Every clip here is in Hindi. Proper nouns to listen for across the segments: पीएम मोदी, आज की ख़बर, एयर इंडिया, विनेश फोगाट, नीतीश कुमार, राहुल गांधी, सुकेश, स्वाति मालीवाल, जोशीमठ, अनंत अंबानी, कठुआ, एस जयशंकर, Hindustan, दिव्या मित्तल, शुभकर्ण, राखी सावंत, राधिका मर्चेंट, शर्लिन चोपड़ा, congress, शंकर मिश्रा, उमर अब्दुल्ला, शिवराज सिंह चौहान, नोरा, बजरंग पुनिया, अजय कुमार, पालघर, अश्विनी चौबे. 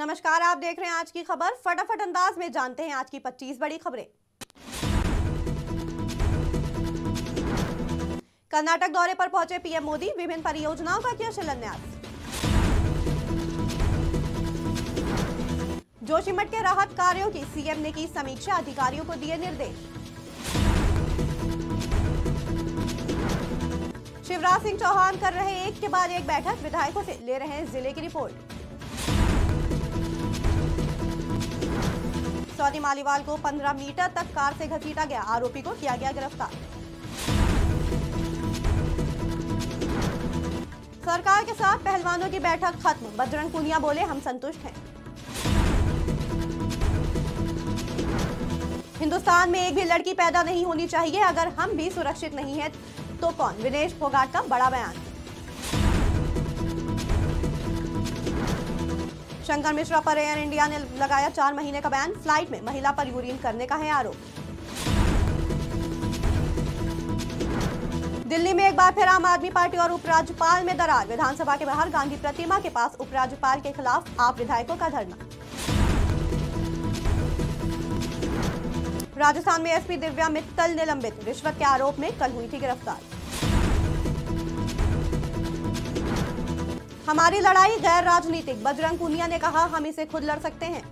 नमस्कार, आप देख रहे हैं आज की खबर। फटाफट अंदाज में जानते हैं आज की 25 बड़ी खबरें। कर्नाटक दौरे पर पहुंचे पीएम मोदी, विभिन्न परियोजनाओं का किया शिलान्यास। जोशीमठ के राहत कार्यों की सीएम ने की समीक्षा, अधिकारियों को दिए निर्देश। शिवराज सिंह चौहान कर रहे एक के बाद एक बैठक, विधायकों से ले रहे हैं जिले की रिपोर्ट। स्वाति मालीवाल को 15 मीटर तक कार से घसीटा गया, आरोपी को किया गया गिरफ्तार। सरकार के साथ पहलवानों की बैठक खत्म, बजरंग पुनिया बोले हम संतुष्ट हैं। हिंदुस्तान में एक भी लड़की पैदा नहीं होनी चाहिए, अगर हम भी सुरक्षित नहीं हैं तो कौन, विनेश फोगाट का बड़ा बयान। शंकर मिश्रा पर एयर इंडिया ने लगाया 4 महीने का बैन, फ्लाइट में महिला पर यूरिन करने का है आरोप। दिल्ली में एक बार फिर आम आदमी पार्टी और उपराज्यपाल में दरार, विधानसभा के बाहर गांधी प्रतिमा के पास उपराज्यपाल के खिलाफ आप विधायकों का धरना। राजस्थान में एसपी दिव्या मित्तल निलंबित, रिश्वत के आरोप में कल हुई थी गिरफ्तार। हमारी लड़ाई गैर राजनीतिक, बजरंग पुनिया ने कहा हम इसे खुद लड़ सकते हैं।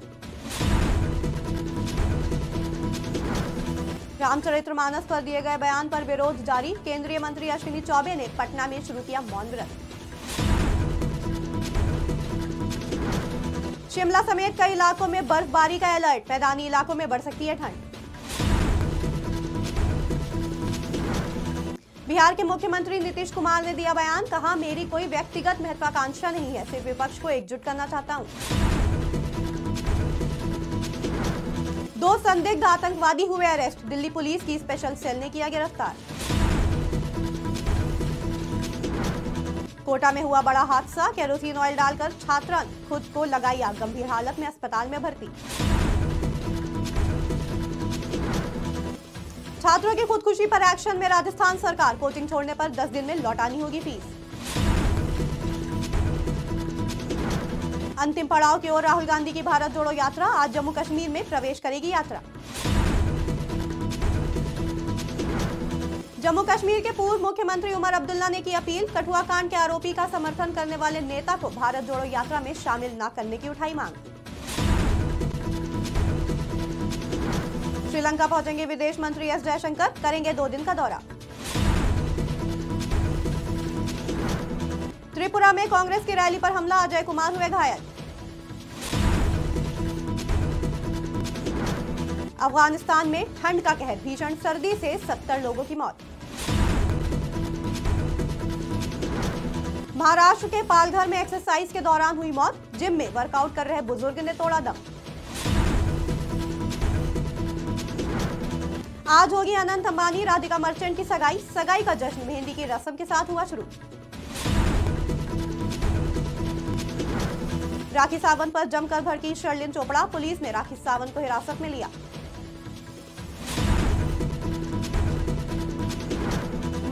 रामचरितमानस पर दिए गए बयान पर विरोध जारी, केंद्रीय मंत्री अश्विनी चौबे ने पटना में शुरू किया मौन व्रत। शिमला समेत कई इलाकों में बर्फबारी का अलर्ट, मैदानी इलाकों में बढ़ सकती है ठंड। बिहार के मुख्यमंत्री नीतीश कुमार ने दिया बयान, कहा मेरी कोई व्यक्तिगत महत्वाकांक्षा नहीं है, सिर्फ विपक्ष को एकजुट करना चाहता हूं। 2 संदिग्ध आतंकवादी हुए अरेस्ट, दिल्ली पुलिस की स्पेशल सेल ने किया गिरफ्तार। कोटा में हुआ बड़ा हादसा, केरोसिन ऑयल डालकर छात्रा ने खुद को लगाई आग, गंभीर हालत में अस्पताल में भर्ती। छात्रों की खुदकुशी पर एक्शन में राजस्थान सरकार, कोचिंग छोड़ने पर 10 दिन में लौटानी होगी फीस। अंतिम पड़ाव की ओर राहुल गांधी की भारत जोड़ो यात्रा, आज जम्मू कश्मीर में प्रवेश करेगी यात्रा। जम्मू कश्मीर के पूर्व मुख्यमंत्री उमर अब्दुल्ला ने की अपील, कठुआ कांड के आरोपी का समर्थन करने वाले नेता को भारत जोड़ो यात्रा में शामिल न करने की उठाई मांग। श्रीलंका पहुंचेंगे विदेश मंत्री एस जयशंकर, करेंगे 2 दिन का दौरा। त्रिपुरा में कांग्रेस की रैली पर हमला, अजय कुमार हुए घायल। अफगानिस्तान में ठंड का कहर, भीषण सर्दी से 70 लोगों की मौत। महाराष्ट्र के पालघर में एक्सरसाइज के दौरान हुई मौत, जिम में वर्कआउट कर रहे बुजुर्ग ने तोड़ा दम। आज होगी अनंत अंबानी राधिका मर्चेंट की सगाई, सगाई का जश्न मेहंदी की रस्म के साथ हुआ शुरू। राखी सावंत पर जमकर भड़की शर्लिन चोपड़ा, पुलिस ने राखी सावंत को हिरासत में लिया।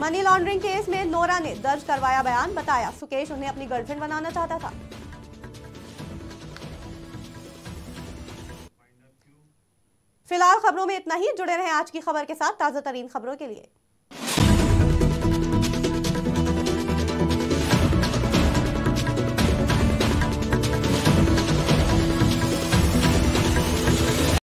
मनी लॉन्ड्रिंग केस में नोरा ने दर्ज करवाया बयान, बताया सुकेश उन्हें अपनी गर्लफ्रेंड बनाना चाहता था। फिलहाल खबरों में इतना ही, जुड़े रहें आज की खबर के साथ ताजा तरीन खबरों के लिए।